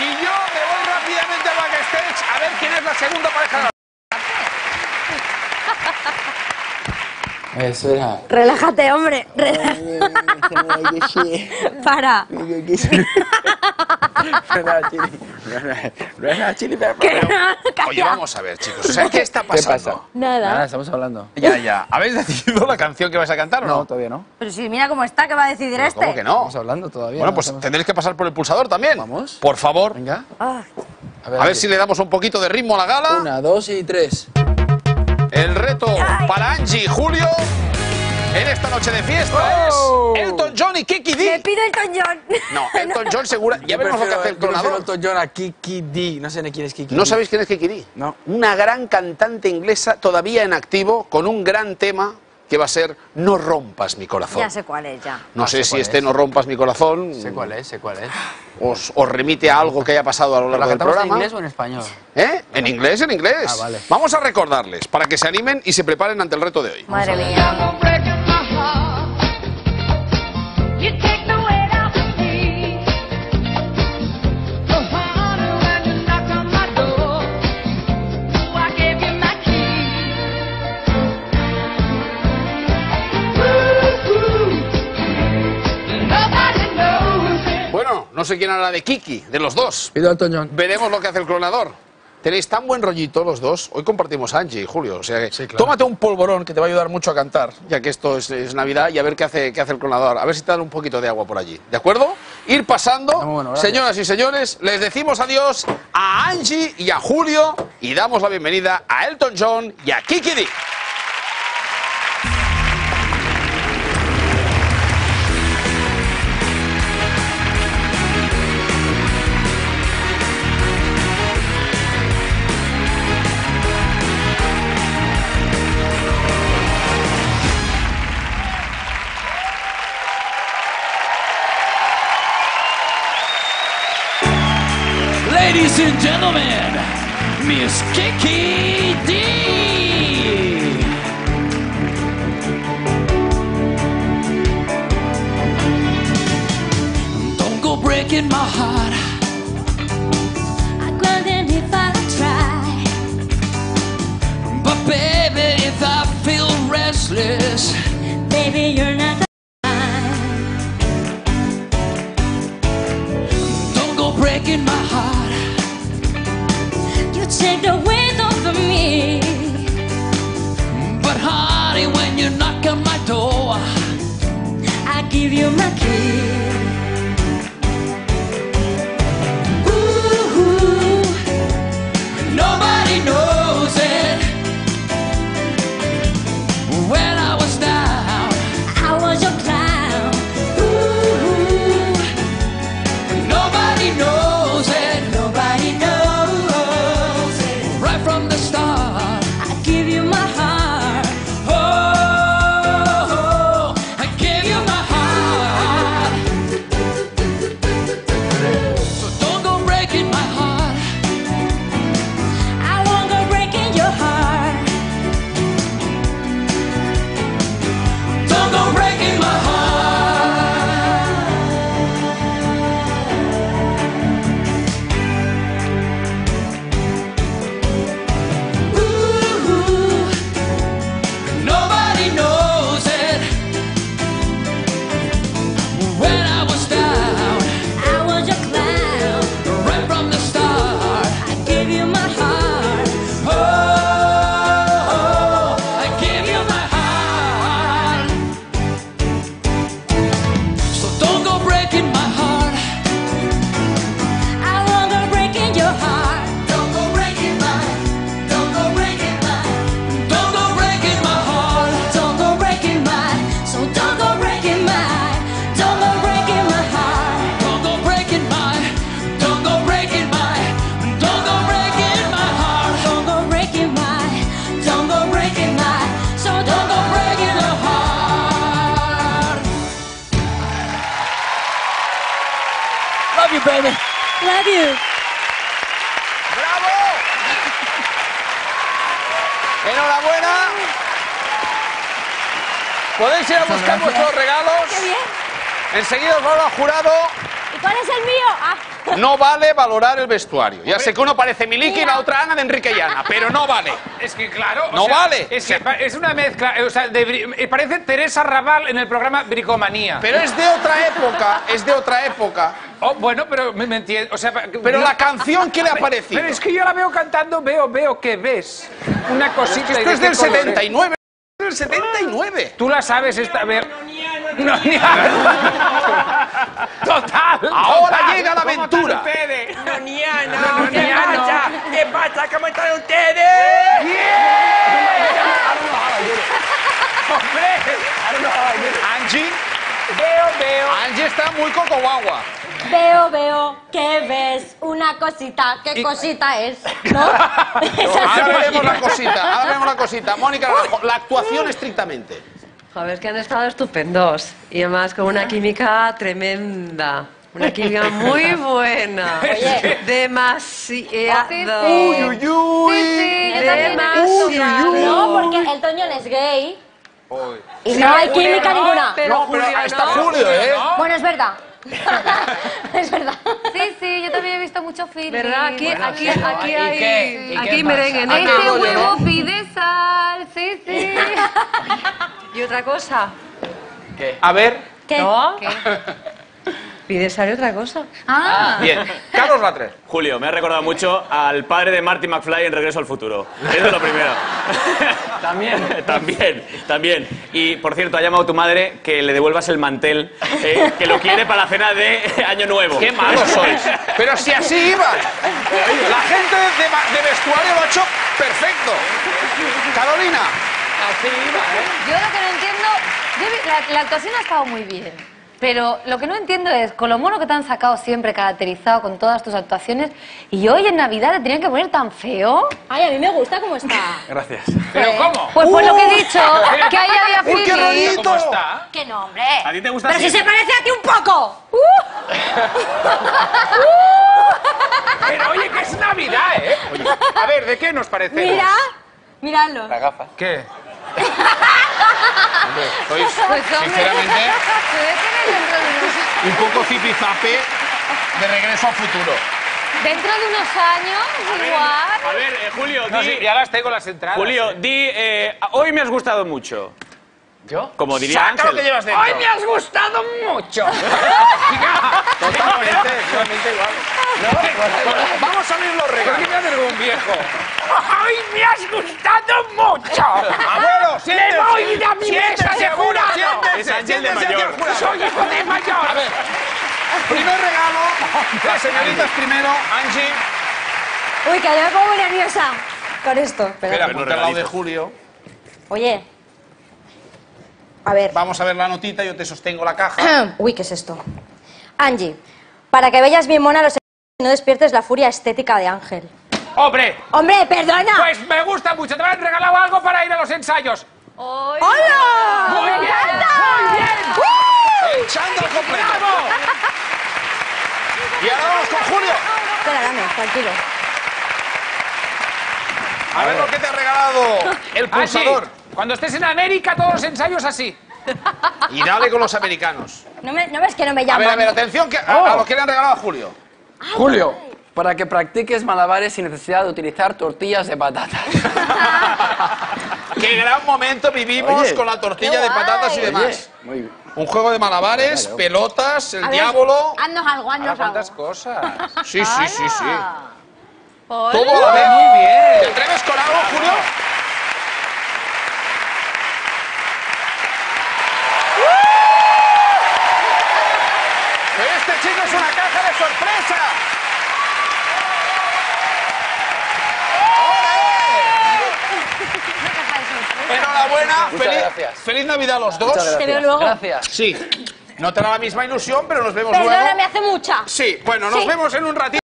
Y yo me voy rápidamente a backstage a ver quién es la segunda pareja. Eso era. Relájate, hombre. Para. Oye, vamos a ver, chicos. O sea, ¿qué está pasando? ¿Qué pasa? Nada, estamos hablando. Ya. ¿Habéis decidido la canción que vais a cantar o no? No, todavía no. Pero si mira cómo está, que va a decidir pero este. ¿Cómo que no? Estamos hablando todavía. Bueno, pues tendréis que pasar por el pulsador también. Vamos. Por favor. Venga. A ver si le damos un poquito de ritmo a la gala. 1, 2 y 3. El reto para Angy, Julio, en esta noche de fiesta es Elton John y Kiki Dee. Me pido Elton John. No, Elton John segura. Ya veremos lo que hace el tronador. Elton John a Kiki Dee. No sé ni quién es Kiki Dee. ¿No sabéis quién es Kiki Dee? No. Una gran cantante inglesa todavía en activo con un gran tema que va a ser No rompas mi corazón. Ya sé cuál es, ya. No sé si este No rompas mi corazón. Sé cuál es. Os remite a algo que haya pasado a lo largo del programa. ¿La cantamos en inglés o en español? ¿Eh? En inglés. Ah, vale. Vamos a recordarles para que se animen y se preparen ante el reto de hoy. Madre mía. No sé quién habla de Kiki, de los dos. Pido a Elton John. Veremos lo que hace el clonador. Tenéis tan buen rollito los dos. Hoy compartimos a Angy y Julio. O sea que sí, claro. Tómate un polvorón que te va a ayudar mucho a cantar, ya que esto es Navidad, y a ver qué hace el clonador. A ver si te dan un poquito de agua por allí. ¿De acuerdo? Ir pasando. Bueno, señoras y señores, les decimos adiós a Angy y a Julio y damos la bienvenida a Elton John y a Kiki Dee. Ladies and gentlemen, Miss Kiki Dee. Don't go breaking my heart. I'd grind it if I try. But baby, if I feel restless, baby, you're not the one. Don't go breaking my heart. Take the weight off of me. But honey, when you knock on my door, I give you my key. Ooh, nobody knows it. When I was down, I was your clown. Ooh, nobody knows it. Nobody knows. Love you. ¡Bravo! ¡Enhorabuena! Podéis ir a buscar vuestros regalos. ¡Qué bien! Enseguida os vamos al jurado. ¿Y cuál es el mío? No vale valorar el vestuario. Ya sé que uno parece Miliki y la otra Ana de Enrique y Ana, pero no vale. Es que claro... No vale. Es que es una mezcla, o sea, parece Teresa Raval en el programa Bricomanía. Pero es de otra época, es de otra época. Oh, bueno, pero me entiendo, o sea... Pero la canción que le ha parecido. Pero es que yo la veo cantando, veo que ves. Una cosita... Esto es del 79. Es del 79. Tú la sabes esta... No, ni total. Ahora total. Llega la aventura. No, ¿qué pasa? ¿Cómo están ustedes? Angy, Angy está muy coco guagua. Veo, ¿qué ves? Una cosita, ¿qué cosita es? ¿No? Ahora veremos la cosita, ahora veremos la cosita. Mónica, la actuación estrictamente. Joder, que han estado estupendos. Y además con una química tremenda. Una química muy buena. Oye. Demasiado. Demasiado. No, porque el Toño es gay. Y no hay química ninguna. No, pero está Julio, ¿eh? Bueno, es verdad. Es verdad. Sí, yo también he visto mucho film. ¿Verdad? Aquí hay... Aquí merengue. Este huevo pide sal. Sí. Y otra cosa. ¿Qué? A ver. ¿Qué? ¿No? ¿Qué? Pide sal y otra cosa. Ah. Bien. Carlos Latre. Julio, me ha recordado mucho al padre de Marty McFly en Regreso al Futuro. Eso es lo primero. También. Y, por cierto, ha llamado tu madre que le devuelvas el mantel, que lo quiere para la cena de Año Nuevo. ¡Qué malos sois! Pero si así iban. La gente de vestuario lo ha hecho perfecto. Carolina. Así iba, ¿eh? Yo lo que no entiendo... La actuación ha estado muy bien, pero lo que no entiendo es, con lo mono que te han sacado siempre, caracterizado con todas tus actuaciones, y hoy en Navidad te tenían que poner tan feo. Ay, a mí me gusta cómo está. Gracias. ¿Pero cómo? Pues por lo que he dicho, que ahí había feeling. ¡Qué bonito! ¿Cómo está? ¡Qué nombre! ¿A ti te gusta? ¡Pero si se parece a ti un poco! Pero oye, que es Navidad, ¿eh? Oye, a ver, ¿de qué nos parecemos? Miradlo. ¿La gafa? ¿Qué? Sinceramente, un poco zipizape de Regreso al Futuro. Dentro de unos años, igual. A ver, Julio, no, sí, ya las tengo las entradas. Julio, hoy me has gustado mucho. ¿Yo? Como diría Ángel. Saca lo que llevas dentro. ¡Hoy me has gustado mucho! Totalmente igual. No, vamos a abrir los regalos. ¿Por qué me ha derrubado un viejo? ¡Ay, me has gustado mucho! ¡Abuelo, siéntese! ¡Me voy de mi mesa de jurado! ¡Siéntese, Ángel de mayor! ¡Soy hijo de mayor! A ver, primer regalo, las señoritas primero, Angy. Uy, que yo me pongo nerviosa con esto. Espera, apunta al lado de Julio. Oye, a ver. Vamos a ver la notita, yo te sostengo la caja. Uy, ¿qué es esto? Angy, para que veas bien mona los y no despiertes la furia estética de Ángel. ¡Hombre, perdona! Pues me gusta mucho, te me han regalado algo para ir a los ensayos. ¡Hola! ¡Muy bien! ¡El chándal completo! ¡Bravo! Y ahora vamos con Julio. Espera, dame, tranquilo. A ver lo que te ha regalado el pulsador. Cuando estés en América, todos los ensayos así. Y dale con los americanos. No ves que no me llaman. A ver, atención a lo que le han regalado a Julio. Julio, para que practiques malabares sin necesidad de utilizar tortillas de patatas. ¡Qué gran momento vivimos con la tortilla de patatas y demás! Muy bien. Un juego de malabares, pelotas, el diablo... Haznos algo. ¿Cuántas cosas? Sí. Todo lo veo muy bien. ¿Te atreves con algo, Julio? Este chico es una caja de sorpresa. ¡Ole! Enhorabuena, feliz Navidad a los dos. Te veo luego. Gracias. Sí, no te da la misma ilusión, pero nos vemos luego. Perdona, me hace mucha. Sí, bueno, nos vemos en un ratito.